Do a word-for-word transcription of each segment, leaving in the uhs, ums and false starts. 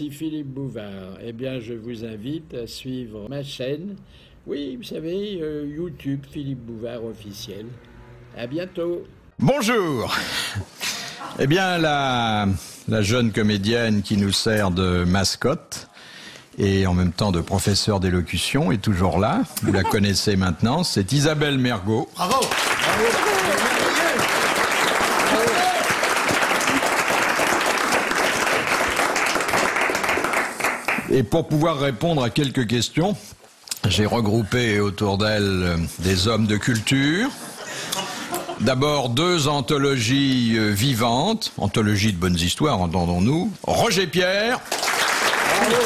ici Philippe Bouvard. Eh bien, je vous invite à suivre ma chaîne. Oui, vous savez, euh, YouTube, Philippe Bouvard officiel. À bientôt. Bonjour. Eh bien, la, la jeune comédienne qui nous sert de mascotte et en même temps de professeur d'élocution est toujours là. Vous la connaissez maintenant. C'est Isabelle Mergault. Bravo. Bravo. Et pour pouvoir répondre à quelques questions, j'ai regroupé autour d'elle des hommes de culture. D'abord, deux anthologies vivantes, anthologie de bonnes histoires, entendons-nous. Roger Pierre. Bravo.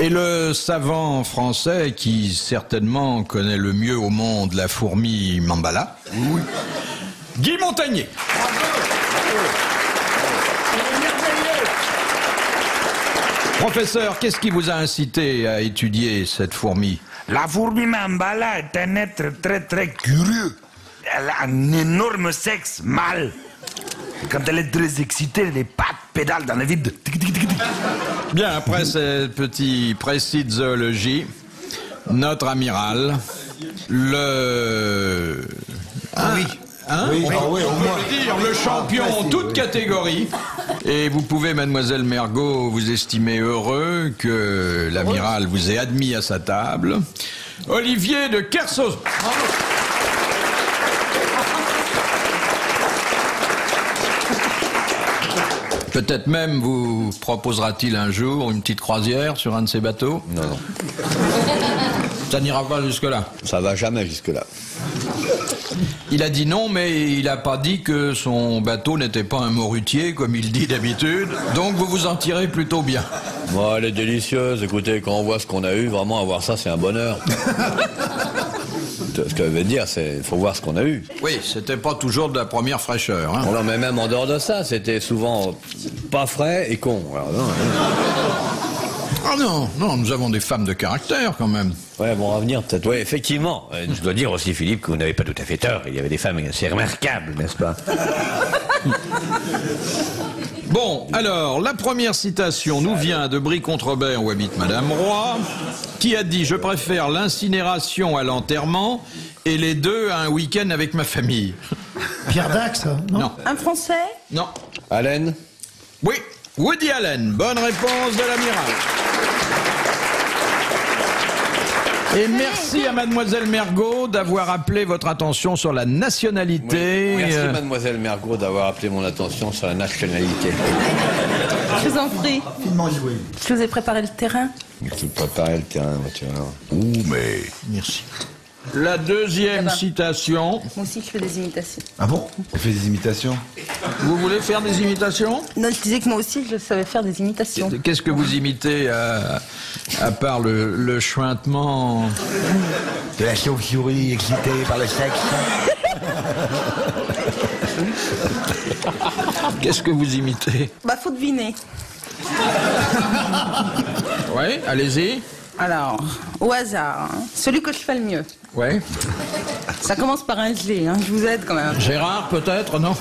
Et le savant français qui certainement connaît le mieux au monde la fourmi Mambala. Oui. Guy Montagné. Bravo. Bravo. Professeur, qu'est-ce qui vous a incité à étudier cette fourmi? La fourmi Mambala est un être très très curieux. Elle a un énorme sexe mâle. Quand elle est très excitée, les pattes pédalent dans le vide. Bien, après ces petits précis de zoologie, notre amiral, le... Ah, oui. Hein? Oui, on, ah oui, on peut le dire, le champion en toute catégorie. Et vous pouvez, mademoiselle Mergault, vous estimer heureux que l'amiral vous ait admis à sa table. Olivier de Kersauson. Peut-être même vous proposera-t-il un jour une petite croisière sur un de ses bateaux. Non, non. Ça n'ira pas jusque-là. Ça va jamais jusque-là. Il a dit non, mais il n'a pas dit que son bateau n'était pas un morutier, comme il dit d'habitude. Donc vous vous en tirez plutôt bien. Bon, elle est délicieuse. Écoutez, quand on voit ce qu'on a eu, vraiment, avoir ça, c'est un bonheur. Ce que je veux dire, c'est qu'il faut voir ce qu'on a eu. Oui, c'était pas toujours de la première fraîcheur. Hein. Non, mais même en dehors de ça, c'était souvent pas frais et con. Alors, non, non. Ah non, non, nous avons des femmes de caractère, quand même. Ouais, bon, à venir, peut-être. Oui, effectivement. Euh, je dois dire aussi, Philippe, que vous n'avez pas tout à fait tort. Il y avait des femmes assez remarquables, n'est-ce pas? Bon, alors, la première citation nous vient de Brie-Contrebert, où habite Madame Roy, qui a dit « Je préfère l'incinération à l'enterrement et les deux à un week-end avec ma famille. » Pierre Dax, non, non. Un Français? Non. Allen? Oui, Woody Allen. Bonne réponse de l'amiral. Et merci à mademoiselle Mergault d'avoir appelé votre attention sur la nationalité. Oui. Merci mademoiselle Mergault d'avoir appelé mon attention sur la nationalité. Je vous en prie. Je vous ai préparé le terrain. Je vous ai préparé le terrain, tu vois. Ouh, mais... Merci. La deuxième citation... Moi aussi, je fais des imitations. Ah bon? On fait des imitations? Vous voulez faire des imitations? Non, je disais que moi aussi, je savais faire des imitations. Qu'est-ce que vous imitez, à, à part le, le chuintement... De la chauve-souris excitée par le sexe. Qu'est-ce que vous imitez? Bah, faut deviner. Ouais, allez-y. Alors, au hasard, hein, celui que je fais le mieux. Ouais. Ça commence par un G, hein, je vous aide quand même. Gérard, peut-être, non?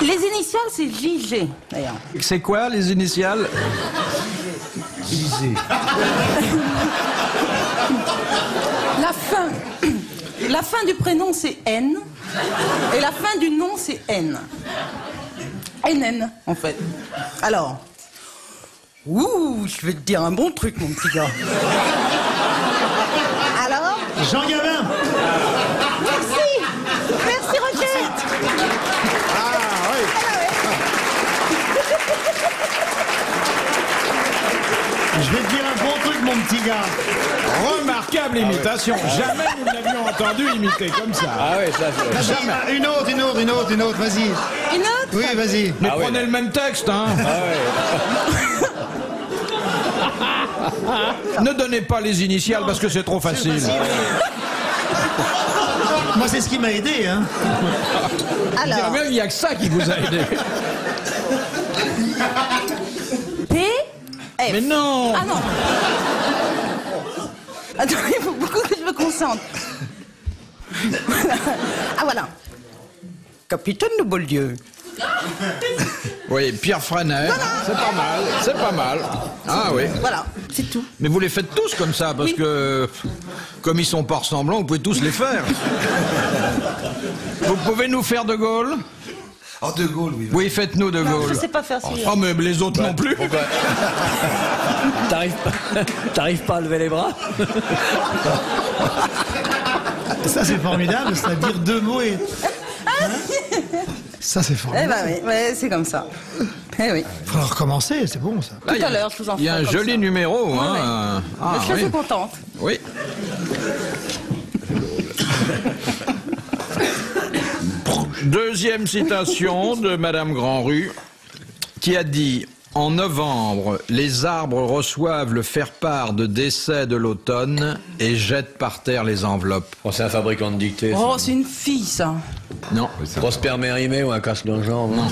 Les initiales, c'est J G, d'ailleurs. C'est quoi, les initiales? J G. La fin. La fin du prénom, c'est N. Et la fin du nom, c'est N. N N, en fait. Alors... Ouh, je vais te dire un bon truc, mon petit gars. Alors? Jean Gabin. Merci. Merci, Roger. Ah, oui. Ah, ouais. Je vais te dire un bon truc, mon petit gars. Remarquable imitation. Ah, ouais. Jamais nous l'avions entendu imiter comme ça. Ah oui, ça, ça, ça. Jamais. Une autre, une autre, une autre, une autre, vas-y. Une autre? Oui, vas-y. Mais ah, prenez ouais. le même texte, hein. Ah ouais. Ne donnez pas les initiales non, parce que c'est trop facile. facile. Moi, c'est ce qui m'a aidé. Hein. Alors, il n'y a que ça qui vous a aidé. P. F. Mais non. Ah non. Attends, il faut beaucoup que je me concentre. Voilà. Ah voilà. capitaine de Boldieu. Oui, Pierre Fresnay, voilà. C'est pas mal, c'est pas mal. Ah oui. Voilà, c'est tout. Mais vous les faites tous comme ça, parce oui. que comme ils sont pas ressemblants, vous pouvez tous les faire. Vous pouvez nous faire De Gaulle? Oh, De Gaulle, oui. Oui, faites-nous De Gaulle. Je sais pas faire ça. Oh, mais les autres bah, non plus. Bah... T'arrives pas... T'arrives pas à lever les bras? Ça, c'est formidable, ça, dire deux mots et... Hein? Ça, c'est formidable. Eh ben oui, ouais, c'est comme ça. Eh oui. Il faudra recommencer, c'est bon, ça. Tout à l'heure, je vous en ferai. Il y a un joli ça. numéro, ouais, hein. Ouais. Ah, je suis oui. contente. Oui. Deuxième citation de Madame Grandrue, qui a dit « En novembre, les arbres reçoivent le faire-part de décès de l'automne et jettent par terre les enveloppes. Oh, » C'est un fabricant de dictées. Oh, c'est une fille, ça. Non. Prosper Mérimée ou un casse-donjon. Non.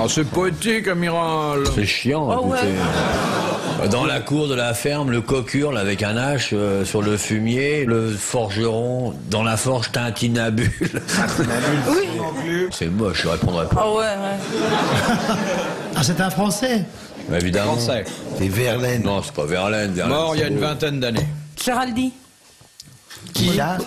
Oh, c'est poétique, Amiral. C'est chiant, oh, écoutez. Ouais. Dans la cour de la ferme, le coq hurle avec un hache euh, sur le fumier, le forgeron dans la forge tintinabule. Oui. C'est moche, je répondrai pas. Ah oh, ouais, ouais. Ah, c'est un Français. Mais évidemment. C'est Verlaine. Non, c'est pas Verlaine. Verlaine Mort il y a une vingtaine d'années. Géraldi. Qui là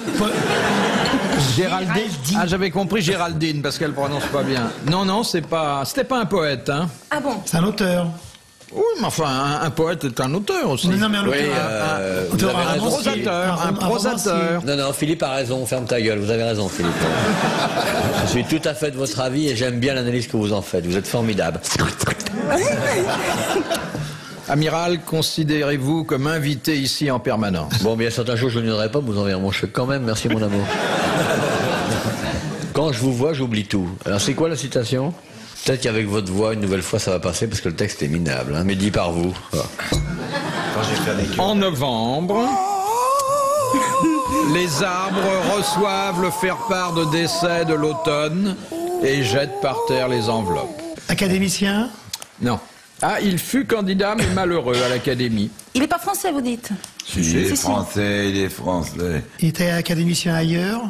Géraldine. Ah, j'avais compris Géraldine parce qu'elle prononce pas bien. Non, non, c'est pas. C'était pas un poète, hein. Ah bon? C'est un auteur. Oui, mais enfin, un, un poète est un auteur aussi. Mais non, mais un auteur. Oui, euh, un, un, auteur, un, prosateur, un, un prosateur. Non, non, Philippe a raison, ferme ta gueule, vous avez raison, Philippe. Je suis tout à fait de votre avis et j'aime bien l'analyse que vous en faites, vous êtes formidable. Amiral, considérez-vous comme invité ici en permanence? Bon, bien, certains jours, je ne viendrai pas, vous enverrez mon chèque quand même, merci mon amour. Quand je vous vois, j'oublie tout. Alors, c'est quoi la citation? Peut-être qu'avec votre voix, une nouvelle fois, ça va passer, parce que le texte est minable, hein, mais dit par vous. Oh. En novembre, les arbres reçoivent le faire-part de décès de l'automne et jettent par terre les enveloppes. Académicien? Non. Ah, il fut candidat, mais malheureux, à l'Académie. Il n'est pas français, vous dites? Si, il est français, il est français. Il était académicien ailleurs?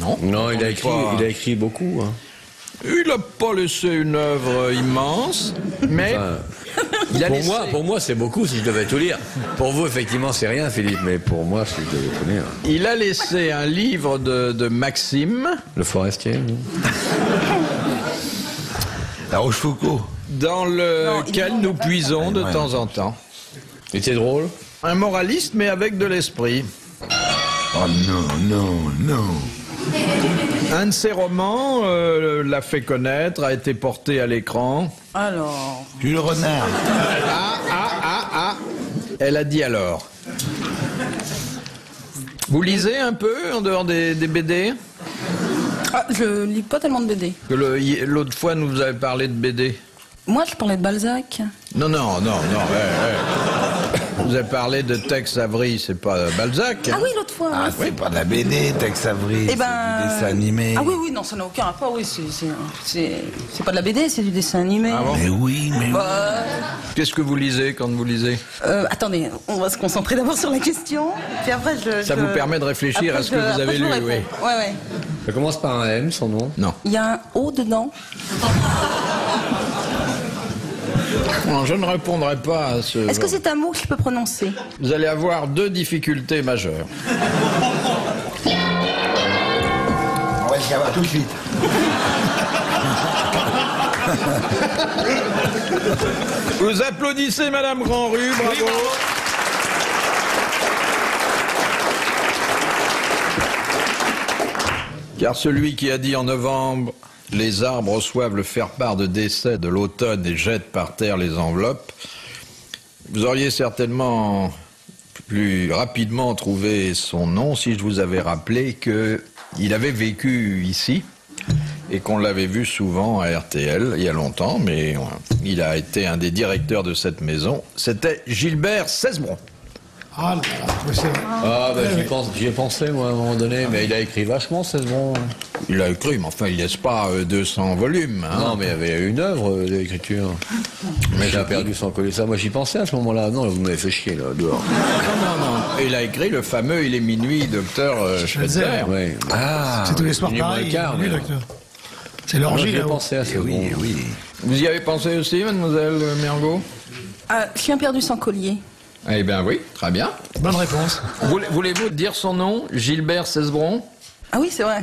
Non. Non, il a écrit, il a écrit beaucoup. Hein. Il n'a pas laissé une œuvre immense, mais... Enfin, il a pour, laissé... moi, pour moi, c'est beaucoup, si je devais tout lire. Pour vous, effectivement, c'est rien, Philippe, mais pour moi, si je devais tout lire... Il a laissé un livre de, de Maxime... Le Forestier, non? La Rochefoucauld. Dans lequel nous puisons de temps en temps. C'était drôle. Un moraliste, mais avec de l'esprit. Oh non, non, non. Un de ses romans euh, l'a fait connaître, a été porté à l'écran. Alors... Jules Renard. Ah, ah, ah, ah. Elle a dit alors. Vous lisez un peu, en dehors des, des B D? Ah, je lis pas tellement de B D. L'autre fois, nous vous avez parlé de B D. Moi, je parlais de Balzac. Non, non, non, non. Ouais, ouais. Vous avez parlé de Tex Avery, c'est pas Balzac. Ah oui, l'autre fois. Ah, c'est oui. pas de la B D, Tex Avery, c'est ben... du dessin animé. Ah oui, oui, non, ça n'a aucun rapport, oui, c'est pas de la B D, c'est du dessin animé. Ah bon? Mais oui, mais bah... oui. Qu'est-ce que vous lisez quand vous lisez? euh, Attendez, on va se concentrer d'abord sur la question, puis après je... Ça je... vous permet de réfléchir après à ce je... que vous avez lu, oui. Ouais, ouais. Ça commence par un M, son nom? Non. Il y a un O dedans? Non, je ne répondrai pas à ce... Est-ce que c'est un mot que je peux prononcer? Vous allez avoir deux difficultés majeures. On va s'y avoir tout de suite. Vous applaudissez Madame Grandrue, bravo. Car celui qui a dit en novembre... Les arbres reçoivent le faire-part de décès de l'automne et jettent par terre les enveloppes. Vous auriez certainement plus rapidement trouvé son nom si je vous avais rappelé qu'il avait vécu ici et qu'on l'avait vu souvent à R T L il y a longtemps, mais il a été un des directeurs de cette maison. C'était Gilbert Cesbron. Ah, là, là, ah ben, j'y ai pensé, moi, à un moment donné, mais il a écrit vachement, Cesbron. Il a écrit, mais enfin, il laisse pas deux cents volumes. Hein. Non, mais il y avait une œuvre euh, d'écriture. Mais j'ai perdu sans coller ça. Moi, j'y pensais à ce moment-là. Non, vous m'avez fait chier, là, dehors. Non, non, non. Il a écrit le fameux Il est minuit, docteur euh, Schweitzer. Oui. Ah, c'est tous les soirs pareil. C'est l'orgie, là. Pensé à ça. Oui, oui. Vous y avez pensé aussi, mademoiselle Mergault? euh, Chien perdu sans collier. Eh bien oui, très bien. Bonne réponse. Voulez-vous dire son nom, Gilbert Cesbron? Ah oui, c'est vrai.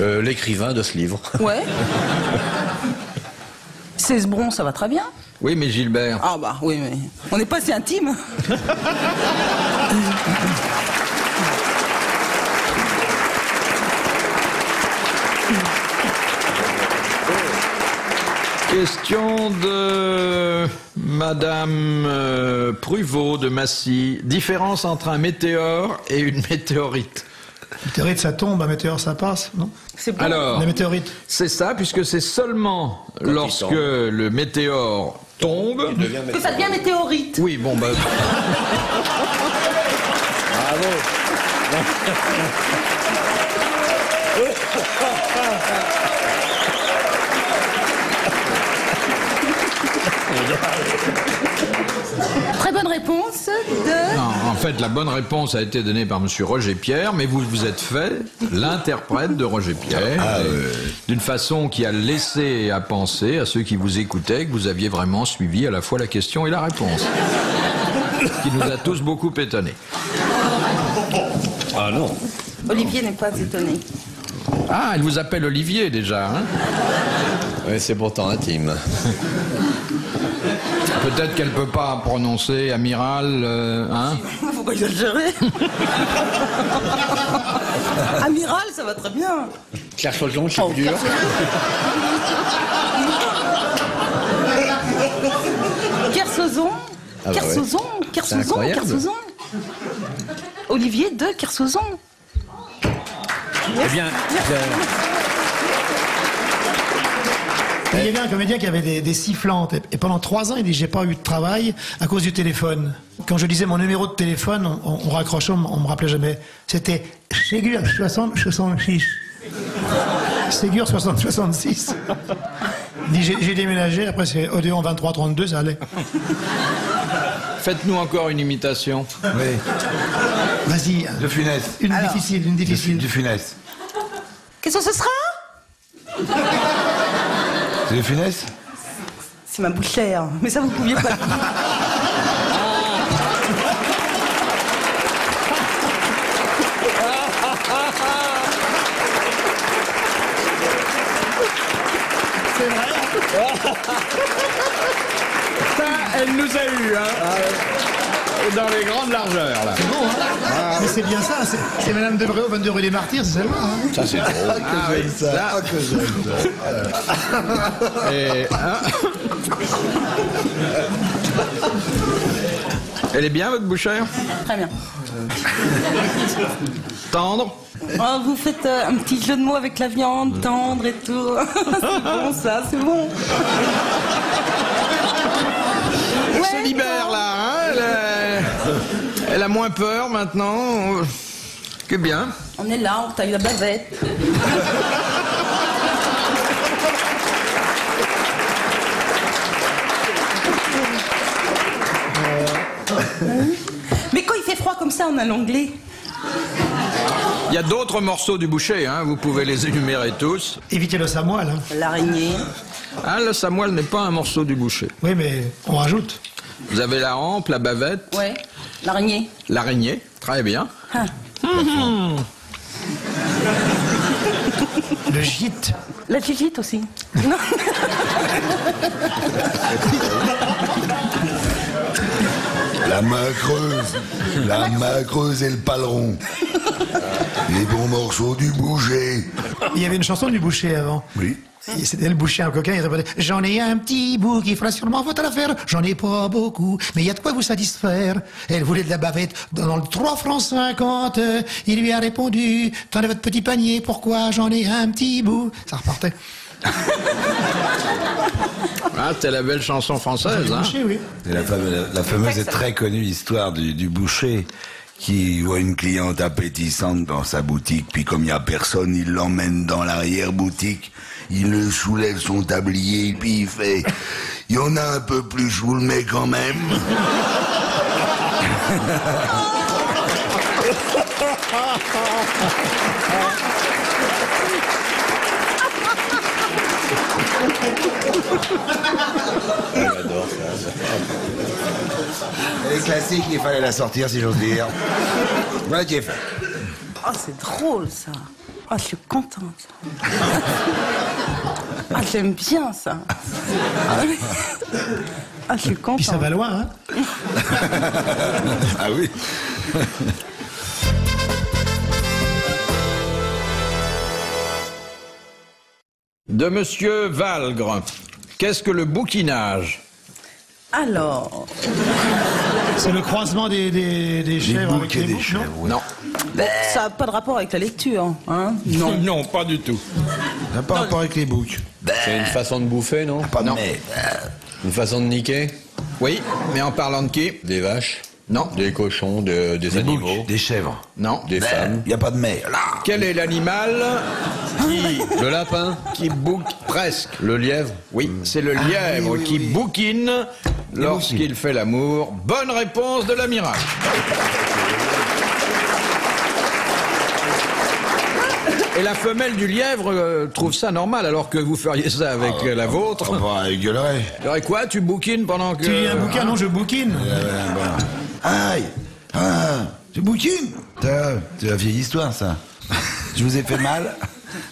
Euh, L'écrivain de ce livre. Ouais. Cesbron, ça va très bien. Oui, mais Gilbert... Ah bah oui, mais... On n'est pas si intime. Question de Madame euh, Pruvot de Massy. Différence entre un météore et une météorite. Météorite, ça tombe, un météore, ça passe, non? C'est bon. Alors, les météorites. C'est ça, puisque c'est seulement quand lorsque le météore tombe... Que ça devient météorite. Oui, bon, ben... Bravo. Très bonne réponse de... Non, en fait, la bonne réponse a été donnée par monsieur Roger Pierre, mais vous vous êtes fait l'interprète de Roger Pierre, ah, euh... d'une façon qui a laissé à penser à ceux qui vous écoutaient que vous aviez vraiment suivi à la fois la question et la réponse. Qui nous a tous beaucoup étonnés. Ah non. Olivier n'est pas étonné. Ah, elle vous appelle Olivier, déjà, hein? Oui, c'est pourtant intime. Peut-être qu'elle peut pas prononcer amiral, euh, hein? Faut pas exagérer. Amiral, ça va très bien. Kersauson, c'est oh, dur. Kersauson, ah bah Kersauson, ouais. Kersauson, Kersauson. Olivier de Kersauson. Yes. Eh bien, il y avait un comédien qui avait des, des sifflantes et pendant trois ans il dit j'ai pas eu de travail à cause du téléphone. Quand je disais mon numéro de téléphone, on, on raccrochait, on, on me rappelait jamais. C'était Ségur soixante soixante-six. Ségur soixante soixante-six. Il dit j'ai déménagé, après c'est Odéon vingt-trois trente-deux, ça allait. Faites-nous encore une imitation. Oui. Vas-y. De Funès. Une alors, difficile, une difficile. De, de Funès. Qu'est-ce que ce sera? C'est de Funès? C'est ma bouchère, mais ça vous pouviez pas. C'est vrai. Ça, elle nous a eu, hein. Ah ouais. Dans les grandes largeurs, là. C'est bon, hein. Ah. Mais c'est bien ça, c'est Madame de Bréau, vingt-deux rue des Martyrs, c'est celle-là, hein. Ça, c'est drôle. Ah, que ah, j'aime ça. Ah, que j'aime ça. Et, hein. Elle est bien, votre bouchère? Très bien. Tendre? Oh, vous faites euh, un petit jeu de mots avec la viande, tendre et tout. C'est bon, ça, c'est bon. Elle se libère, là, hein, elle, est... elle a moins peur, maintenant. Que bien. On est là, on taille la bavette. Mais quand il fait froid comme ça, on a l'onglet. Il y a d'autres morceaux du boucher, hein, vous pouvez les énumérer tous. Évitez le samoil. Hein. L'araignée. Ah, le samoil n'est pas un morceau du boucher. Oui, mais on rajoute. Vous avez la hampe, la bavette. Ouais. L'araignée. L'araignée, très bien. Ah. Mmh. Le gîte. La gigite aussi. Non. La main creuse, la main creuse et le paleron. Les bons morceaux du boucher. Il y avait une chanson du boucher avant. Oui. C'était le boucher, un coquin, il répondait « J'en ai un petit bout qui fera sûrement votre affaire. J'en ai pas beaucoup, mais il y a de quoi vous satisfaire. » Elle voulait de la bavette dans le trois francs cinquante. Il lui a répondu « Tenez votre petit panier, pourquoi j'en ai un petit bout ?» Ça repartait. Ah, c'était la belle chanson française, hein. Boucher, oui. Et la fameuse, la fameuse et très connue histoire du, du boucher qui voit une cliente appétissante dans sa boutique, puis comme il n'y a personne, il l'emmène dans l'arrière-boutique, il le soulève son tablier, puis il fait « Il y en a un peu plus, je vous le mets quand même !» J'adore ça. Elle est classique, il fallait la sortir si j'ose dire. Voilà qui est fait. Oh, c'est drôle ça. Oh, je suis contente. Ah, oh, j'aime bien ça. Ah, je suis contente. Puis ça va loin, hein. Ah oui. De Monsieur Valgre. Qu'est-ce que le bouquinage? Alors... C'est le croisement des, des, des chèvres avec les boucs, non, ouais. Non. Bon, ça n'a pas de rapport avec la lecture, hein? Non, non, pas du tout. Ça n'a pas de rapport avec les boucs. C'est une façon de bouffer, non? Ah, non. Mais... Une façon de niquer? Oui, mais en parlant de qui? Des vaches? Non. Des cochons, de, des, des animaux. Boucs, des chèvres. Non. Des ben, femmes. Il n'y a pas de mais. Là. Quel est l'animal qui... Le lapin. Qui bouque presque. Le lièvre. Oui, mmh. C'est le lièvre ah, oui, qui oui, oui. bouquine lorsqu'il fait l'amour. Bonne réponse de l'amiral. Et la femelle du lièvre euh, trouve ça normal, alors que vous feriez ça avec ah, euh, la vôtre. Oh, bah, elle gueulerait. Elle dirait quoi? Tu bouquines pendant que... Tu lis un bouquin? Non, je bouquine. Euh, bah. Aïe! Ah, tu bouquines? C'est la vieille histoire, ça. Je vous ai fait mal?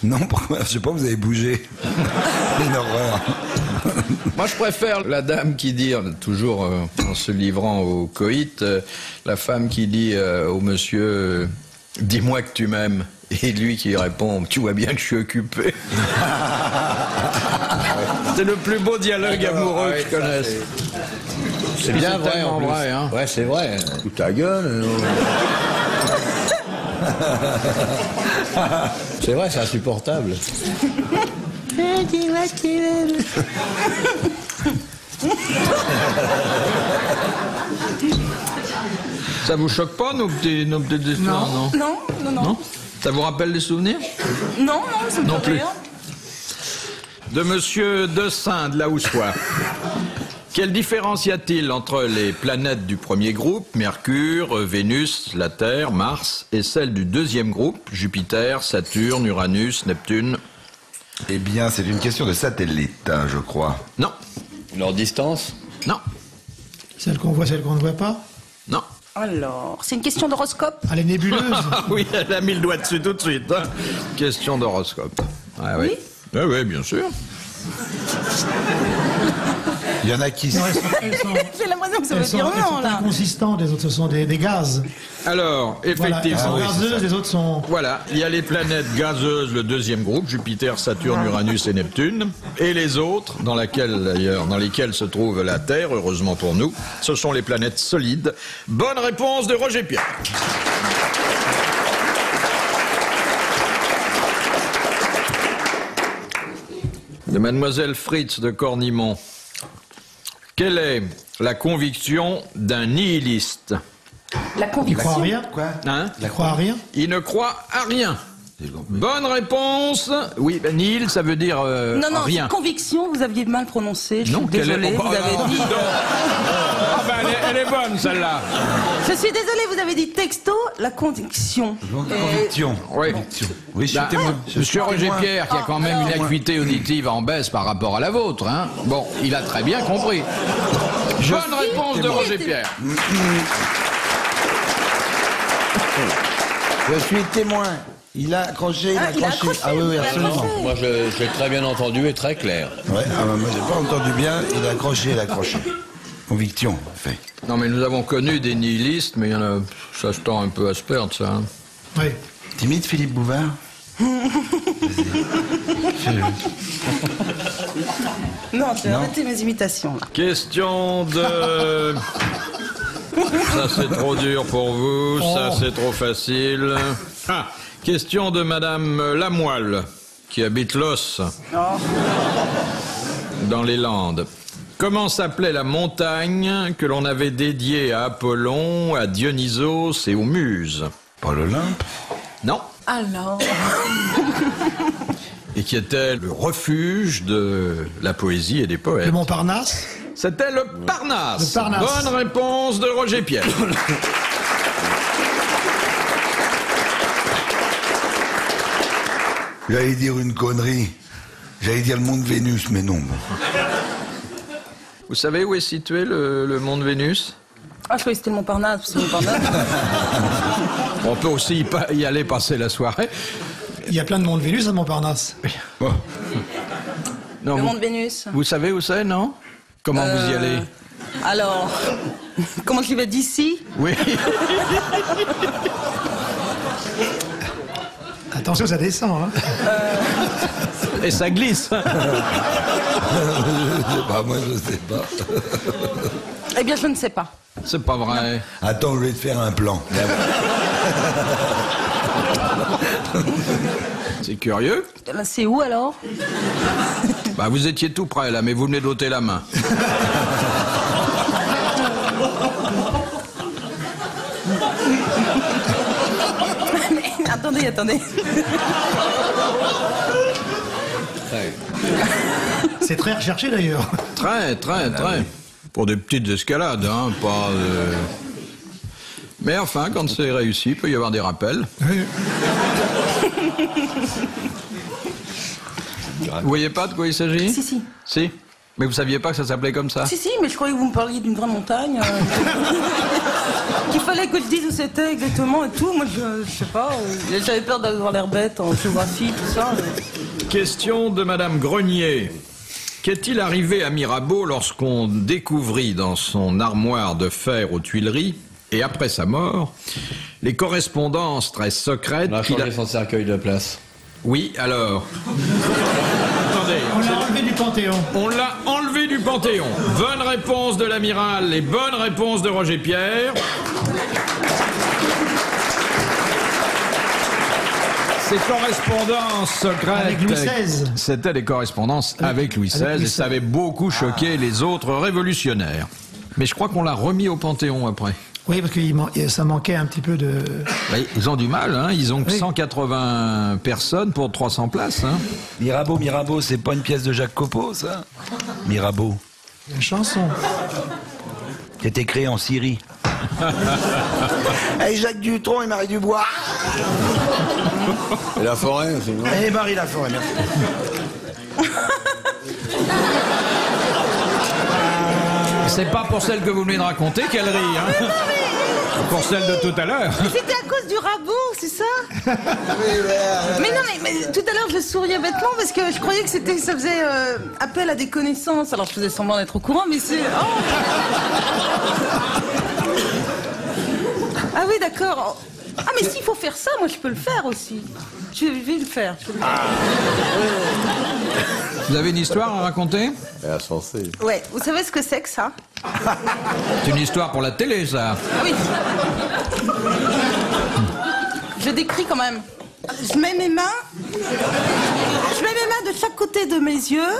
Non, je sais pas, vous avez bougé. Une horreur. Moi, je préfère la dame qui dit, toujours euh, en se livrant au coït, euh, la femme qui dit euh, au monsieur euh, « Dis-moi que tu m'aimes ». Et lui qui répond « Tu vois bien que je suis occupé ». C'est le plus beau dialogue amoureux ouais, que je connaisse. C'est bien vrai, en vrai, hein. Ouais, c'est vrai. Tout ta gueule. C'est vrai, c'est insupportable. Ça vous choque pas, nos petits, nos petites histoires, non, non, non, non, non. Ça vous rappelle des souvenirs? Non, non, ça me fait rien. De Monsieur De Saint, de là où soit. Quelle différence y a-t-il entre les planètes du premier groupe, Mercure, Vénus, la Terre, Mars, et celles du deuxième groupe, Jupiter, Saturne, Uranus, Neptune? Eh bien, c'est une question de satellite, hein, je crois. Non. Leur distance? Non. Celle qu'on voit, celle qu'on ne voit pas? Non. Alors, c'est une question d'horoscope? Ah, les nébuleuses. Oui, elle a mis le doigt dessus tout de suite. Hein. Question d'horoscope. Ah, oui. Oui, oui, bien sûr. Il y en a qui... J'ai l'impression que ça veut dire non, là. Elles sont pas consistantes, les autres, ce sont des, des gaz. Alors, effectivement... Voilà, elles sont oui, gazeuses, les autres sont... Voilà, il y a les planètes gazeuses, le deuxième groupe, Jupiter, Saturne, Uranus et Neptune. Et les autres, dans, laquelle, d'ailleurs, dans lesquelles se trouve la Terre, heureusement pour nous, ce sont les planètes solides. Bonne réponse de Roger Pierre. De Mademoiselle Fritz de Cornimont. Quelle est la conviction d'un nihiliste? La conviction. Il croit à rien, quoi. Hein? Il ne croit à rien. Il ne croit à rien. Bonne réponse. Oui, ben, nihil, ça veut dire euh, non, non, rien. Conviction, vous aviez mal prononcé. Je non, suis désolé, est... vous avez oh, dit. Ah ben, elle, est, elle est bonne celle-là. Je suis désolé, vous avez dit texto, la conviction. Et... Conviction. Oui. Oui, je suis bah, témoin. Monsieur Roger Pierre, qui a quand même ah, une acuité auditive en baisse par rapport à la vôtre, hein. Bon, il a très bien compris. Je bonne réponse de Roger Pierre. Je suis témoin. Il a accroché, il a ah, accroché. Il a accroché. Ah oui, oui, absolument. Moi, je, je l'ai très bien entendu et très clair. Ouais, ah, moi, j'ai pas entendu bien. Il a accroché, il a accroché. Conviction, en fait. Non, mais nous avons connu des nihilistes, mais il y en a, ça se tend un peu à se perdre, ça. Hein. Oui. Timide, Philippe Bouvard. Non, tu as arrêté mes imitations. Là. Question de... Ça, c'est trop dur pour vous. Oh. Ça, c'est trop facile. Ah. Question de Madame Lamoille, qui habite Los, oh. dans les Landes. Comment s'appelait la montagne que l'on avait dédiée à Apollon, à Dionysos et aux Muses? Pas l'Olympe? Non. Alors. Et qui était le refuge de la poésie et des poètes. Le Montparnasse? C'était le Parnasse. Le Parnasse. Bonne réponse de Roger Pierre. J'allais dire une connerie. J'allais dire le mont de Vénus, mais non. Vous savez où est situé le, le mont de Vénus? Ah, je croyais que c'était le Montparnasse, parce que le Montparnasse. On peut aussi y aller passer la soirée. Il y a plein de monts de Vénus à Montparnasse. Oui. Bon. Non, le vous, mont de Vénus. Vous savez où c'est, non? Comment euh, vous y allez? Alors, comment tu vas d'ici? Oui. Attention, ça descend, hein. euh... Et ça glisse. Je sais pas, moi je sais pas. Eh bien, je ne sais pas. C'est pas vrai. Non. Attends, je vais te faire un plan. C'est curieux. C'est où alors? Bah, vous étiez tout près là, mais vous venez d'ôter la main. Mais, attendez, attendez. C'est très recherché d'ailleurs. Très, très, très. Ah, oui. Pour des petites escalades, hein, pas. Euh... Mais enfin, quand c'est réussi, il peut y avoir des rappels. Oui. Vous voyez pas de quoi il s'agit? Si, si. Si? Mais vous saviez pas que ça s'appelait comme ça? Si, si, mais je croyais que vous me parliez d'une vraie montagne. Euh... Qu'il fallait que je dise où c'était exactement et tout. Moi, je, je sais pas. Euh... J'avais peur d'avoir l'air bête en géographie, tout ça. Mais... Question de Madame Grenier. Qu'est-il arrivé à Mirabeau lorsqu'on découvrit dans son armoire de fer aux Tuileries, et après sa mort, les correspondances très secrètes... On a changé a... son cercueil de place. Oui, alors... Attendez, on l'a enlevé du Panthéon. On l'a enlevé du Panthéon. Bonne réponse de l'amiral et bonne réponse de Roger Pierre. Ces correspondances secrètes... Avec Louis seize. C'était des correspondances oui. avec Louis seize avec Louis et ça avait beaucoup choqué ah. les autres révolutionnaires. Mais je crois qu'on l'a remis au Panthéon après. Oui, parce que ça manquait un petit peu de... Bah, ils ont du mal, hein. Ils ont que oui. cent quatre-vingts personnes pour trois cents places. Hein. Mirabeau, Mirabeau, c'est pas une pièce de Jacques Copeau, ça? Mirabeau. Une chanson. Qui était créée en Syrie. Et Jacques Dutronc et Marie Dubois. Et la forêt, c'est bon. Et Marie la forêt, merci. C'est pas pour celle que vous venez de raconter qu'elle rit, hein. Mais non, mais... Pour celle de tout à l'heure. C'était à cause du rabot, c'est ça? Mais non, mais, mais tout à l'heure je souriais bêtement parce que je croyais que c'était, ça faisait euh, appel à des connaissances. Alors je faisais semblant d'être au courant, mais c'est... Oh. Ah oui, d'accord. Ah mais s'il faut faire ça, moi je peux le faire aussi. Je vais le faire. Je vais le faire. Vous avez une histoire à raconter? À chancer. Ouais, vous savez ce que c'est que ça? C'est une histoire pour la télé, ça. Oui. Je décris quand même. Je mets mes mains... Je mets mes mains de chaque côté de mes yeux.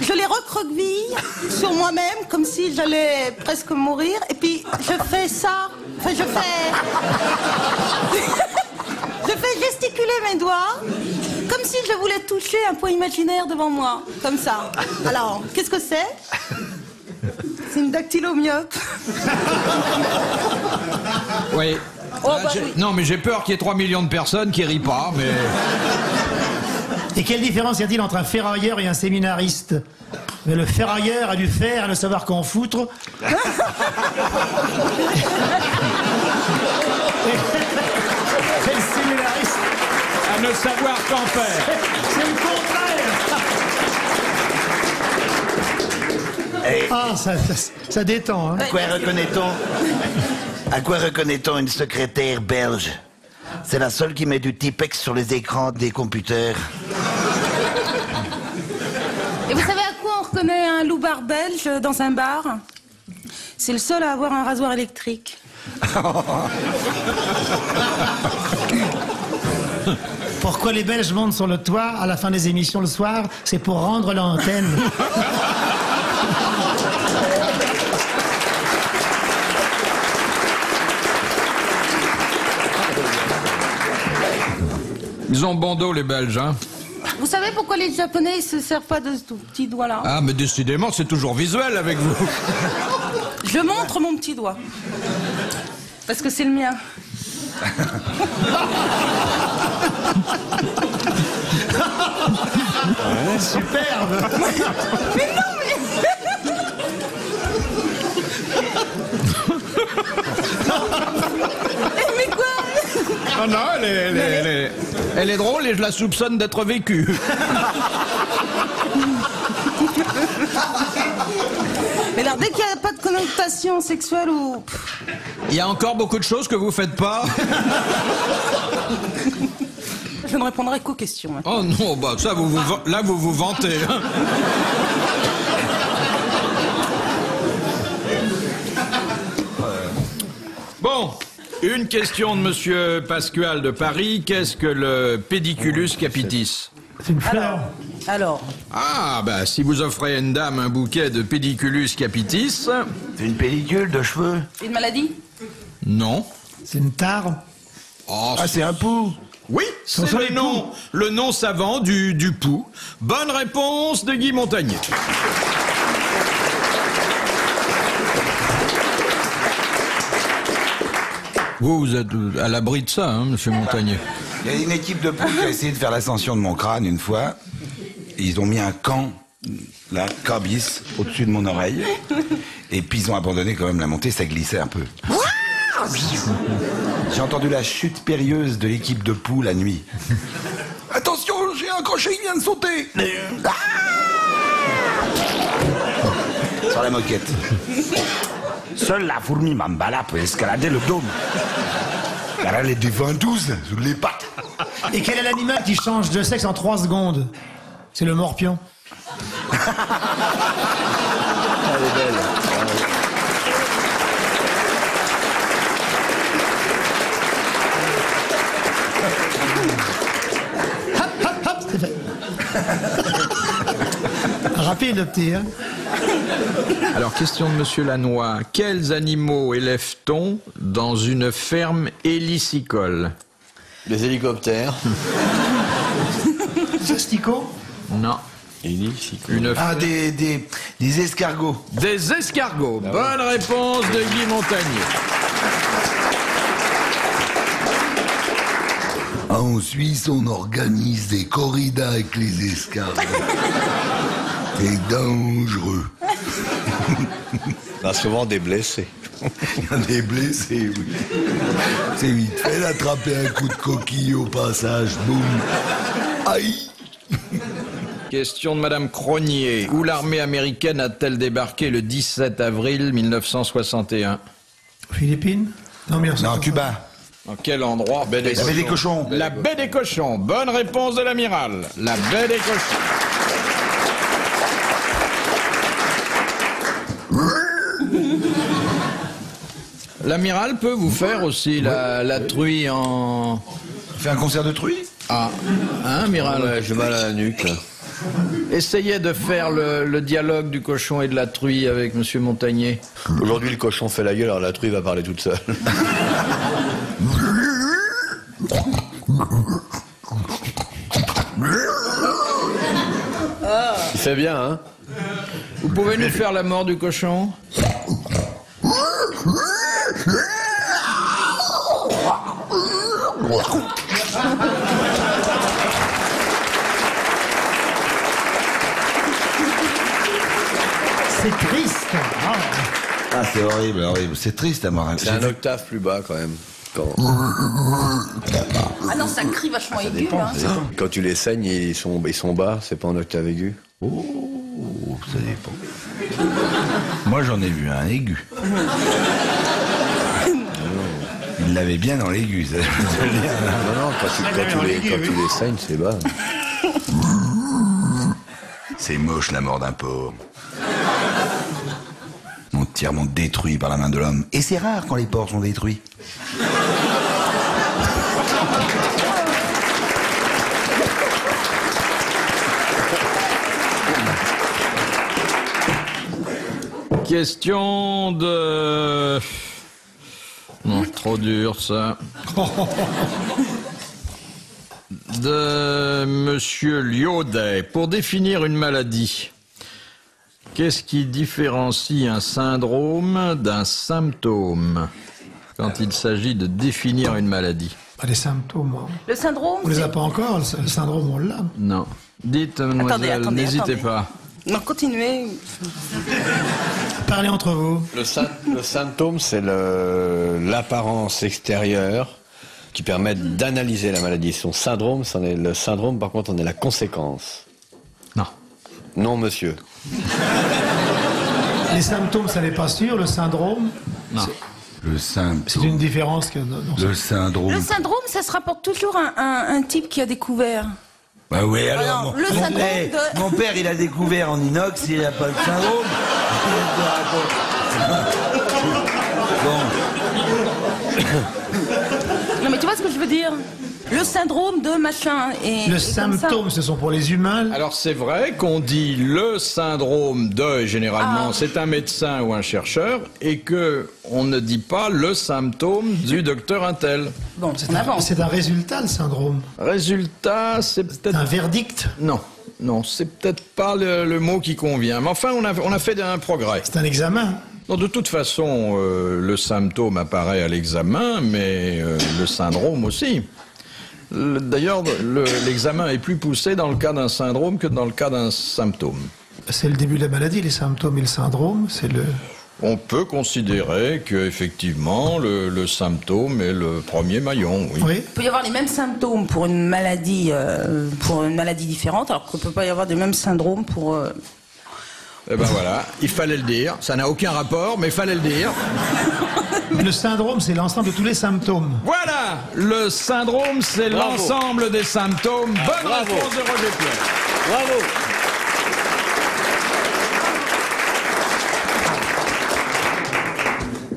Je les recroqueville sur moi-même, comme si j'allais presque mourir. Et puis, je fais ça. Enfin, je fais... Je fais gesticuler mes doigts. Comme si je voulais toucher un point imaginaire devant moi, comme ça. Alors, qu'est-ce que c'est? C'est une dactylomyope. Oui. Oh, bah, oui. Non, mais j'ai peur qu'il y ait trois millions de personnes qui rient pas, mais... Et quelle différence y a-t-il entre un ferrailleur et un séminariste? Mais le ferrailleur a du fer, le savoir qu'en foutre. C'est le séminariste à ne savoir qu'en faire. C'est le contraire. Hey. Ah, ça, ça, ça détend. Hein. À quoi reconnaît-on à quoi reconnaît-on une secrétaire belge? C'est la seule qui met du Tipex sur les écrans des computers. Et vous savez à quoi on reconnaît un loupard belge dans un bar? C'est le seul à avoir un rasoir électrique. Pourquoi les Belges montent sur le toit à la fin des émissions le soir? C'est pour rendre l'antenne. Ils ont bon dos, les Belges, hein. Vous savez pourquoi les Japonais ne se servent pas de ce petit doigt-là? Ah, mais décidément, c'est toujours visuel avec vous. Je montre mon petit doigt. Parce que c'est le mien. Ouais, superbe. Mais non, mais... mais quoi? Non, non, elle est, elle, est, elle, est, elle est drôle et je la soupçonne d'être vécue. Mais alors, dès qu'il n'y a pas de connotation sexuelle ou... Il y a encore beaucoup de choses que vous ne faites pas. Je ne répondrai qu'aux questions. Oh non, bah ça, vous vous, là, vous vous vantez. Hein. Bon, une question de Monsieur Pascual de Paris. Qu'est-ce que le pédiculus capitis? C'est une fleur. Alors, alors. Ah, bah, si vous offrez à une dame un bouquet de pédiculus capitis... C'est une pellicule de cheveux. Une maladie? Non. C'est une tare? Oh, ah, c'est un pou? Oui, c'est le nom, le nom savant du, du pou. Bonne réponse de Guy Montagné. Vous, vous êtes à l'abri de ça, hein, monsieur Montagné. Il y a une équipe de poules qui a essayé de faire l'ascension de mon crâne une fois. Ils ont mis un camp, là, cabis, au-dessus de mon oreille. Et puis ils ont abandonné quand même la montée, ça glissait un peu. J'ai entendu la chute périlleuse de l'équipe de poules la nuit. Attention, j'ai un crochet qui vient de sauter. Ah oh. Sur la moquette. Seule la fourmi Mambala peut escalader le dôme. Car elle est du vingt-douze, sous les pattes. Et quel est l'animal qui change de sexe en trois secondes? C'est le morpion. Elle est belle. Hop, hop, hop, c'est fait. Rapide, le petit, hein. Alors, question de Monsieur Lannoy. Quels animaux élève-t-on dans une ferme hélicicole? Des hélicoptères. Sostico? Non. Hélicicole. Une ah, des, des, des escargots. Des escargots. Ah, bonne ouais. réponse de Guy Montagné. En Suisse, on organise des corridas avec les escargots. C'est dangereux. On a souvent des blessés. Il y a des blessés, oui. C'est vite fait d'attraper un coup de coquille au passage. Boum. Aïe. Question de Madame Cronier. Où l'armée américaine a-t-elle débarqué le dix-sept avril mille neuf cent soixante et un? Philippines? Non, non, Cuba. En quel endroit? Baie des la Baie des Cochons. La Baie des Cochons. Bonne réponse de l'amiral. La Baie des Cochons. L'amiral peut vous faire aussi la, la truie en... Fait un concert de truie? Ah, hein, amiral? Ouais, j'ai mal à la nuque, là. Essayez de faire le, le dialogue du cochon et de la truie avec Monsieur Montagné. Aujourd'hui, le cochon fait la gueule, alors la truie va parler toute seule. Il fait bien, hein? Vous pouvez nous faire la mort du cochon? C'est triste. Ah, c'est horrible, horrible. C'est triste à morale. C'est un octave plus bas quand même. Quand... Ah non, ça crie vachement ah, aigu. Hein. Quand tu les saignes, ils sont, ils sont bas, c'est pas en octave aigu. Oh. Oh, ça dépend. Moi, j'en ai vu un aigu. Il l'avait bien dans l'aigu, ça. Non, non, quand tu, quand tu, les, quand tu les saignes, c'est bas. C'est moche, la mort d'un pauvre. Entièrement détruit par la main de l'homme. Et c'est rare quand les porcs sont détruits. Question de... Non, trop dur, ça. de Monsieur Lyodet. Pour définir une maladie, qu'est-ce qui différencie un syndrome d'un symptôme quand il s'agit de définir une maladie? Pas les symptômes. Hein. Le syndrome. On les a pas encore. Le syndrome, on l'a. Non. Dites, mademoiselle, n'hésitez pas. Non, continuez. Parlez entre vous. Le, sy le symptôme, c'est l'apparence extérieure qui permet d'analyser la maladie. Son syndrome, c'en est le syndrome, par contre, on est la conséquence. Non. Non, monsieur. Les symptômes, ça n'est pas sûr. Le syndrome. Non. Le symptôme. C'est une différence que. Le syndrome. Le syndrome, ça se rapporte toujours à un, un type qui a découvert. Bah oui, alors. alors mon, le mon, syndrome hey, de... mon père, il a découvert en inox, il n'a pas le syndrome. Bon. Non, mais tu vois ce que je veux dire? Le syndrome de machin. Et, le et symptôme, ce sont pour les humains. Alors c'est vrai qu'on dit le syndrome de, généralement, ah. c'est un médecin ou un chercheur, et qu'on ne dit pas le symptôme du docteur Intel. Bon, c'est un, un résultat, le syndrome. Résultat, c'est peut-être... un verdict. Non, non, c'est peut-être pas le, le mot qui convient. Mais enfin, on a, on a fait un progrès. C'est un examen. Non, de toute façon, euh, le symptôme apparaît à l'examen, mais euh, le syndrome aussi. D'ailleurs, l'examen le, est plus poussé dans le cas d'un syndrome que dans le cas d'un symptôme. C'est le début de la maladie, les symptômes et le syndrome, c'est le... On peut considérer qu'effectivement, le, le symptôme est le premier maillon, oui. oui. Il peut y avoir les mêmes symptômes pour une maladie, euh, pour une maladie différente, alors qu'on ne peut pas y avoir les mêmes syndromes pour... Euh... Eh ben voilà, il fallait le dire. Ça n'a aucun rapport, mais il fallait le dire. Le syndrome, c'est l'ensemble de tous les symptômes. Voilà, le syndrome, c'est l'ensemble des symptômes. Ah, bonne bravo. Réponse de Roger Pierre.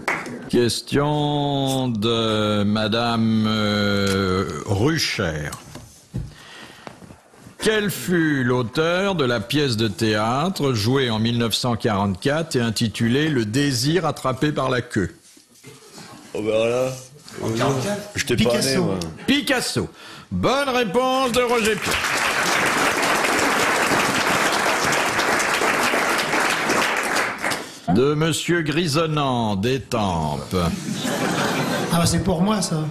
Bravo. Question de Madame euh, Rucher. Quel fut l'auteur de la pièce de théâtre jouée en mille neuf cent quarante-quatre et intitulée « Le désir attrapé par la queue » ? Oh ben voilà, je t'ai pas né, moi. Picasso. Bonne réponse de Roger Pierre. De Monsieur Grisonnant d'Étampes. Ah ben c'est pour moi ça.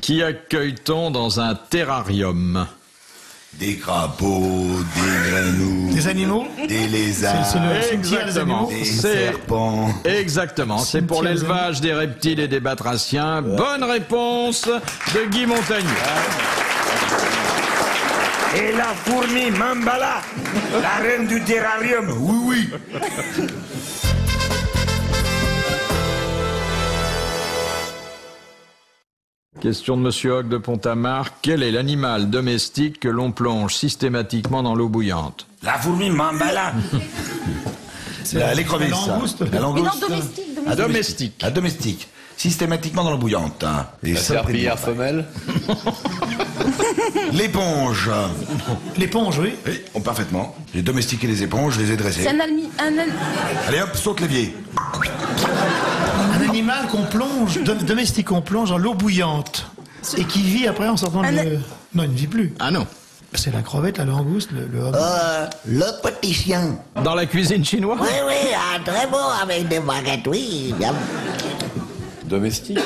Qui accueille-t-on dans un terrarium ? Des crapauds, des grenouilles, des animaux, des lézards, c est, c est le, exactement, des serpents. Exactement, c'est pour l'élevage des reptiles et des batraciens. Ouais. Bonne réponse de Guy Montagné. Et la fourmi Mambala, la reine du terrarium, oui oui. Question de Monsieur Hoc de Pont-à-Marc. Quel est l'animal domestique que l'on plonge systématiquement dans l'eau bouillante? La fourmi Mambala. La l'écrevisse. La langouste. La langouste. Non, domestique, domestique. À domestique. À domestique. Systématiquement dans l'eau bouillante. Hein. La serpillière femelle. L'éponge. L'éponge, oui. Oui, oh, parfaitement. J'ai domestiqué les éponges, je les ai dressées. C'est un almi... Un al... Allez hop, saute l'évier. Animal qu'on plonge, domestique qu'on plonge dans l'eau bouillante et qui vit après en sortant de... Le... Non, il ne vit plus. Ah non. C'est la crevette, la langouste, le... Le, euh, le petit chien. Dans la cuisine chinoise. Oui, oui, ah, très bon, avec des baguettes, oui. Domestique.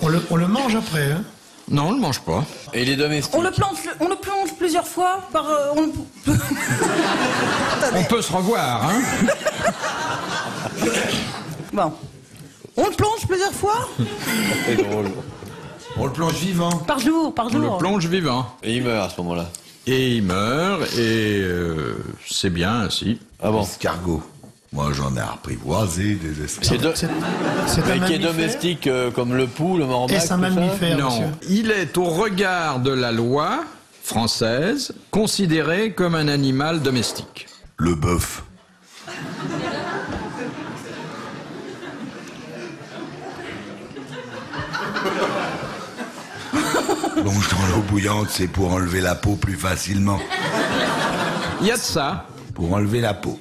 On, on, le, on le mange après, hein. Non, on le mange pas. Et les domestiques. On le plonge, on le plonge plusieurs fois par... Euh, on, le... on peut se revoir, hein. Bon. On le plonge plusieurs fois? C'est drôle. On le plonge vivant. Par jour, par jour. On le plonge vivant. Et il meurt à ce moment-là. Et il meurt, et euh, c'est bien ainsi. Ah bon? L'escargot. Moi, j'en ai apprivoisé des espèces. C'est un qui est domestique euh, comme le pou, le morbac. Est-ce un mammifère? Non. Monsieur. Il est au regard de la loi française considéré comme un animal domestique. Le bœuf. Plonge dans l'eau bouillante, c'est pour enlever la peau plus facilement. Il y a de ça. Pour enlever la peau.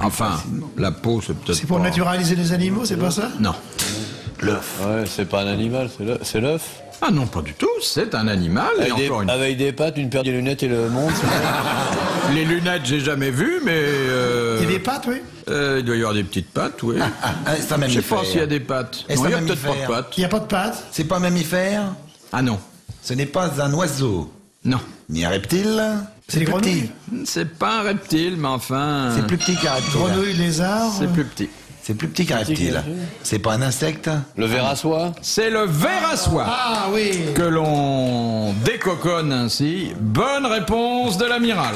Enfin, facilement. La peau, c'est peut-être. C'est pour pas... naturaliser les animaux, c'est pas ça? Non. L'œuf. Ouais, c'est pas un animal, c'est l'œuf. Ah non, pas du tout, c'est un animal. Avec, et des, encore une... avec des pattes, une paire de lunettes et le monde. Les lunettes, j'ai jamais vu, mais... Euh... Il y a des pattes, oui euh, il doit y avoir des petites pattes, oui. Ah, ah, c'est un mammifère. Je ne sais pas s'il y a des pattes. Non, il n'y a peut-être pas de pattes. Il n'y a pas de pattes. C'est pas un mammifère? Ah non. Ce n'est pas un oiseau? Non. Ni un reptile? C'est des grenouilles? C'est pas un reptile, mais enfin... C'est plus petit qu'un reptile. Grenouille, lézard? C'est plus petit. C'est plus petit qu'un reptile. C'est pas un insecte? Le ver à soie? C'est le ver à soie. Ah oui. Que l'on décoconne ainsi. Bonne réponse de l'amiral.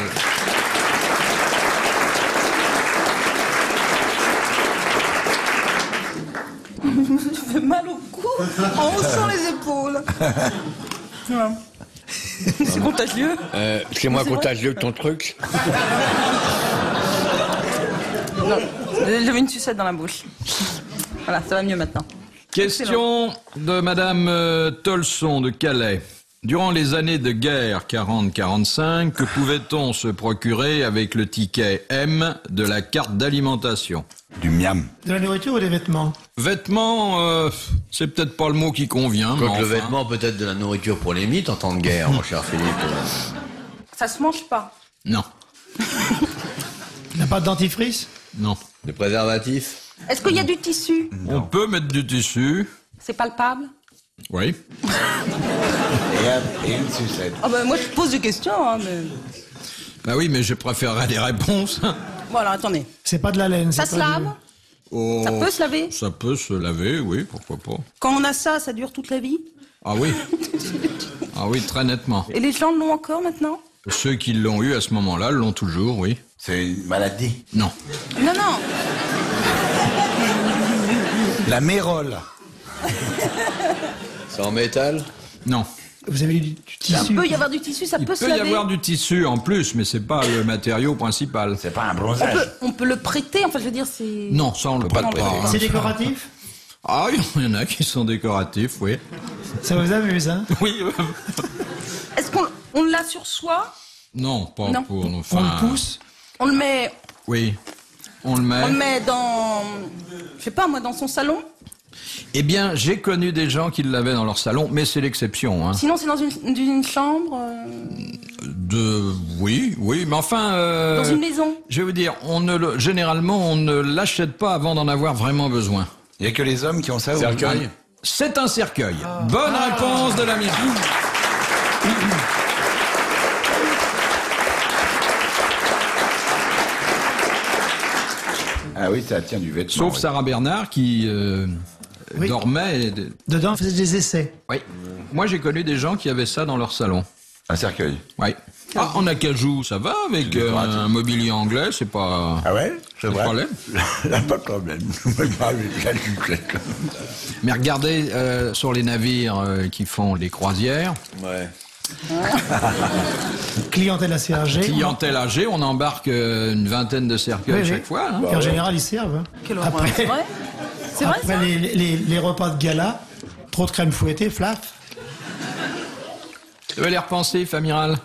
Je fais mal au cou en haussant les épaules. C'est contagieux. Euh, c'est moins contagieux que ton truc. Non. J'avais une sucette dans la bouche. Voilà, ça va mieux maintenant. Question de Madame euh, Tolson de Calais. Durant les années de guerre quarante quarante-cinq, que pouvait-on se procurer avec le ticket M de la carte d'alimentation? Du miam. De la nourriture ou des vêtements? Vêtements, euh, c'est peut-être pas le mot qui convient. Quoique le enfin... vêtement, peut-être de la nourriture pour les mythes en temps de guerre, mon cher Philippe. Ça se mange pas? Non. Il n'y a pas de dentifrice? Non. Des préservatifs? Est-ce qu'il y a du tissu? Non. On peut mettre du tissu. C'est palpable? Oui. Et une sucette. Oh ben moi je pose des questions, hein, mais... Bah oui, mais je préférerais des réponses. Bon alors, attendez. C'est pas de la laine. Ça se lave? Oh, ça peut se laver? Ça peut se laver, oui, pourquoi pas. Quand on a ça, ça dure toute la vie? Ah oui. Ah oui, très nettement. Et les gens l'ont encore maintenant? Ceux qui l'ont eu à ce moment-là l'ont toujours, oui. C'est une maladie? Non. Non, non. La mérole. C'est en métal? Non. Vous avez du tissu? Il peut y avoir du tissu, ça peut se laver. Il peut y avoir du tissu en plus, mais c'est pas le matériau principal. C'est pas un bronzage. On peut, on peut le prêter, enfin je veux dire c'est... Non, ça on le prête pas. C'est décoratif? Ah, il y en a qui sont décoratifs, oui. Ça vous amuse, hein? Oui. Est-ce qu'on l'a sur soi? Non, pas non. Pour... Enfin, on le pousse? On le met... Oui, on le met... On le met dans... Je sais pas, moi, dans son salon? Eh bien, j'ai connu des gens qui l'avaient dans leur salon, mais c'est l'exception. Hein. Sinon, c'est dans une, une chambre euh... De... Oui, oui, mais enfin... Euh... Dans une maison? Je vais vous dire, on ne le... généralement, on ne l'achète pas avant d'en avoir vraiment besoin. Il n'y a que les hommes qui ont ça au cercueil? C'est un cercueil. Oh. Bonne ah. réponse de la maison. Ah oui, ça tient du vêtement. Sauf oui. Sarah Bernard qui euh, oui. dormait. Et... Dedans, on faisait des essais. Oui. Moi, j'ai connu des gens qui avaient ça dans leur salon. Un cercueil? Oui. Ah, en acajou, ça va avec euh, un mobilier anglais, c'est pas... Ah ouais? C'est vrai. Problème. Pas de problème. Mais regardez euh, sur les navires euh, qui font les croisières. Ouais. Clientèle assez âgée. Clientèle âgée, on embarque une vingtaine de cercueils oui, chaque oui. fois. Hein. Bah, en ouais. général, ils servent. Quel après, c'est vrai, c'est vrai après ça les, les, les repas de gala, trop de crème fouettée, flaf. Tu veux les repenser, amiral?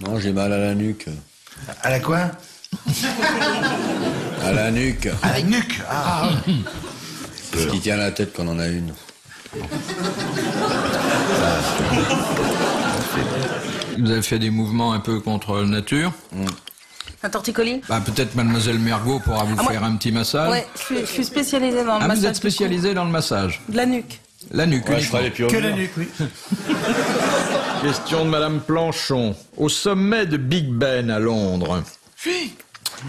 Non, j'ai mal à la nuque. À la quoi? À la nuque. À la nuque. Ah. Ce qui tient à la tête quand on en a une. Vous avez fait des mouvements un peu contre nature. Mm. Un torticolis? Bah, peut-être Mademoiselle Mergault pourra vous ah, faire moi... un petit massage. Ouais, je, suis, je suis spécialisée dans le ah, massage. Vous êtes spécialisée dans le massage? De la nuque. La nuque, ouais, je que la nuque, oui. Question de Madame Planchon. Au sommet de Big Ben à Londres, oui.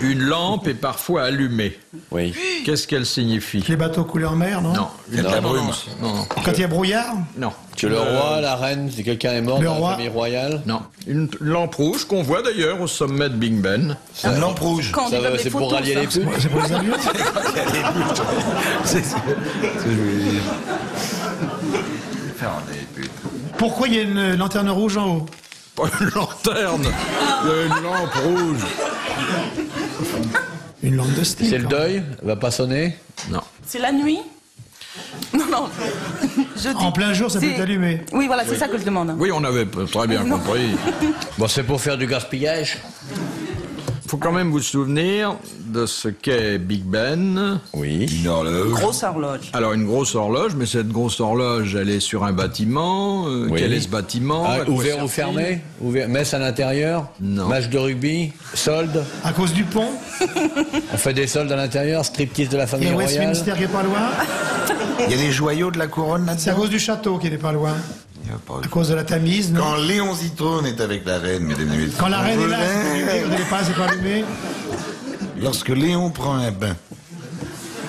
une lampe est parfois allumée. Oui. Qu'est-ce qu'elle signifie? Les bateaux couleur mer, non? Non, il y a de la brume. Non, non. Quand il y a brouillard? Non. Que le roi, la reine, si quelqu'un est mort le dans roi. La famille royale? Non. Une lampe rouge qu'on voit d'ailleurs au sommet de Big Ben. Une lampe rouge. C'est pour rallier les putes. C'est pour les avions. C'est ce que je voulais dire. Pourquoi il y a une lanterne rouge en haut? Pas une lanterne, il y a une lampe rouge. Une lampe de style. C'est le deuil? Elle va pas sonner? Non. C'est la nuit? Non, non. Je dis, en plein jour, ça peut t'allumer. Oui, voilà, c'est oui. ça que je demande. Oui, on avait très bien non. compris. Bon, c'est pour faire du gaspillage. faut quand même vous souvenir de ce qu'est Big Ben. Oui. Une horloge. Une grosse horloge. Alors, une grosse horloge, mais cette grosse horloge, elle est sur un bâtiment. Euh, oui. Quel est ce bâtiment? Ah, ouvert ou fermé? Ouvert. Messe à l'intérieur? Non. Match de rugby? Solde? À cause du pont? On fait des soldes à l'intérieur, striptease de la famille royale. Il y a Westminster qui est pas loin. Il y a des joyaux de la couronne là-dedans. C'est à cause du château qui n'est pas loin. À cause de la Tamise, non? Quand Léon Zitrone est avec la reine, mesdames et messieurs. Quand la reine est là, c'est pas allumé. Lorsque Léon prend un bain.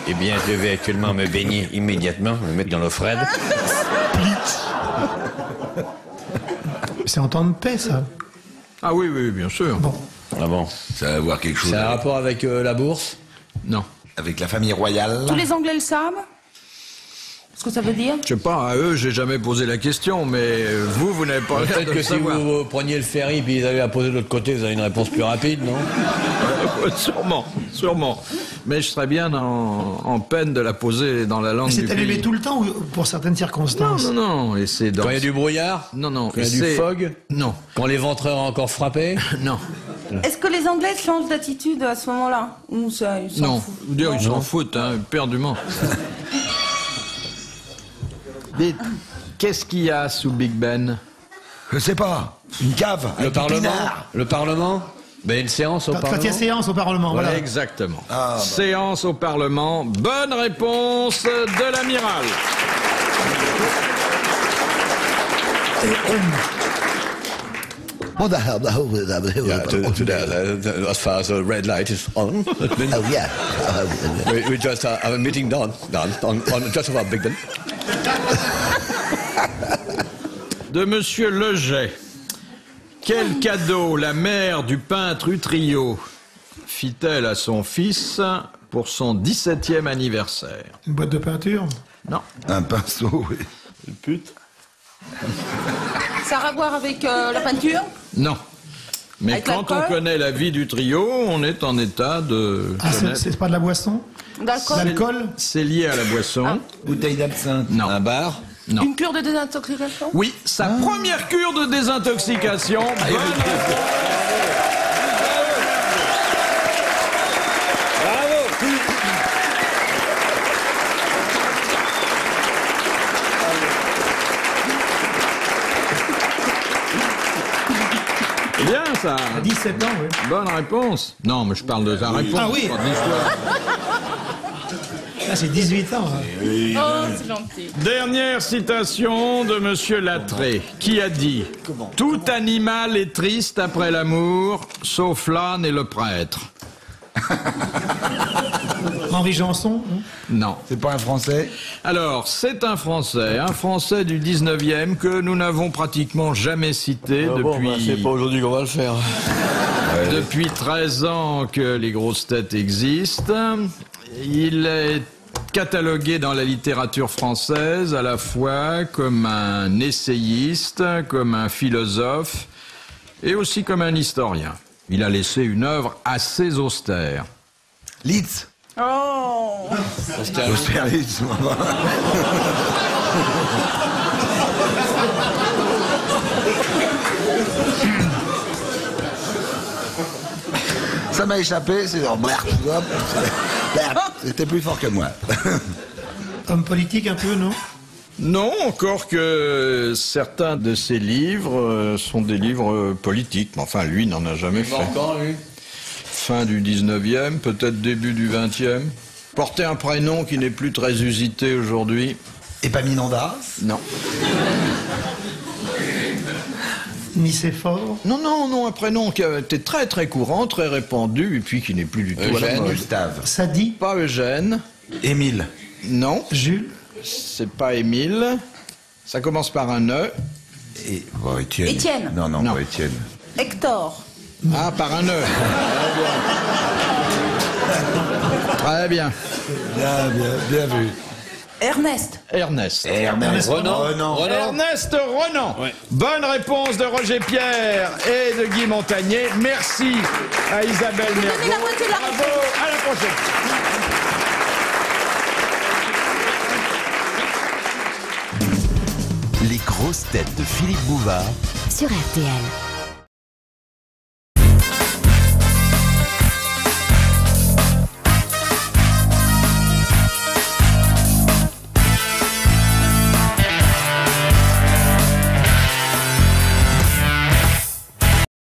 Eh bien, je vais actuellement me baigner immédiatement, me mettre dans l'eau froide. Split. C'est en temps de paix, ça? Ah oui, oui, bien sûr. Bon. Ah bon. Ça va avoir quelque chose. Ça a un rapport avec euh, la bourse? Non. Avec la famille royale? Tous les Anglais le savent? Ce que ça veut dire? Je sais pas, à eux, j'ai jamais posé la question, mais vous, vous n'avez pas l'air de savoir. Peut-être que si vous preniez le ferry puis ils allaient la poser de l'autre côté, vous avez une réponse plus rapide, non? Sûrement, sûrement. Mais je serais bien en, en peine de la poser dans la langue du pays. C'est allumé tout le temps ou pour certaines circonstances? Non, non, non. Et c'est dans... Quand il y a du brouillard? Non, non. Quand il y a du fog? Non. Quand les ventreurs ont encore frappé? Non. Est-ce que les Anglais changent d'attitude à ce moment-là? Ou ça, ils s'en non. Foutent. Non, ils s'en foutent, hein, perdument. Qu'est-ce qu'il y a sous Big Ben? Je sais pas. Une cave. Le Parlement. Le Parlement. Ben une séance au Parlement. Quand il y a séance au Parlement. Voilà, exactement. Ah, bah. Séance au Parlement. Bonne réponse de l'amiral. As far as the red light is on. Oh yeah. we, we just uh, have a meeting done, done on, on just about Big Ben. De Monsieur Leget. Quel cadeau la mère du peintre Utrillo fit-elle à son fils pour son dix-septième anniversaire? Une boîte de peinture? Non. Un pinceau, oui. Une pute. Ça a à voir avec euh, la peinture? Non. Mais avec quand on connaît la vie d'Utrillo, on est en état de... Ah, c'est pas de la boisson? D'alcool? C'est lié à la boisson. Ah. Bouteille d'absinthe? Non. Un bar? Non. Une cure de désintoxication? Oui, sa ah. première cure de désintoxication. Ah. Bonne réponse. Bravo. Bien ça. À dix-sept ans, oui. Bonne réponse. Non, mais je parle de sa réponse. Ah oui. Ah, c'est dix-huit ans. Hein. Oui. Oh, c'est gentil. Dernière citation de Monsieur Latré, qui a dit « Tout animal est triste après l'amour, sauf l'âne et le prêtre. » Henri Janson? Non. C'est pas un Français? Alors, c'est un Français, un Français du dix-neuvième que nous n'avons pratiquement jamais cité ah depuis... Bon, ben c'est pas aujourd'hui qu'on va le faire. Depuis treize ans que les grosses têtes existent. Il est catalogué dans la littérature française à la fois comme un essayiste, comme un philosophe et aussi comme un historien. Il a laissé une œuvre assez austère. Litz. Oh. Austère Litz. Ça m'a échappé, c'est genre... C'était plus fort que moi. Homme politique un peu, non? Non, encore que certains de ses livres sont des livres politiques. Mais enfin, lui n'en a jamais fait. Encore, lui? Fin du dix-neuvième, peut-être début du vingtième. Porter un prénom qui n'est plus très usité aujourd'hui. Épaminondas? Non. Nicéphore? Non, non, non, un prénom qui a été très très courant, très répandu, et puis qui n'est plus du tout à la mode. Gustave. Sadi? Pas Eugène. Émile? Non. Jules? C'est pas Émile. Ça commence par un E. Et... Oh, Étienne. Étienne? Non, non, non, pas Étienne. Hector? Ah, par un E. Très bien. Bien, bien, bien vu. Ernest. Ernest. Ernest Renan. Renan. Renan. Ernest Renan. Ouais. Bonne réponse de Roger Pierre et de Guy Montagné. Merci à Isabelle Mergault. Bravo. À la prochaine. Les grosses têtes de Philippe Bouvard sur R T L.